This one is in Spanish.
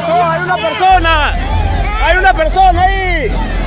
¡Pasó! ¡Hay una persona! ¡Hay una persona ahí!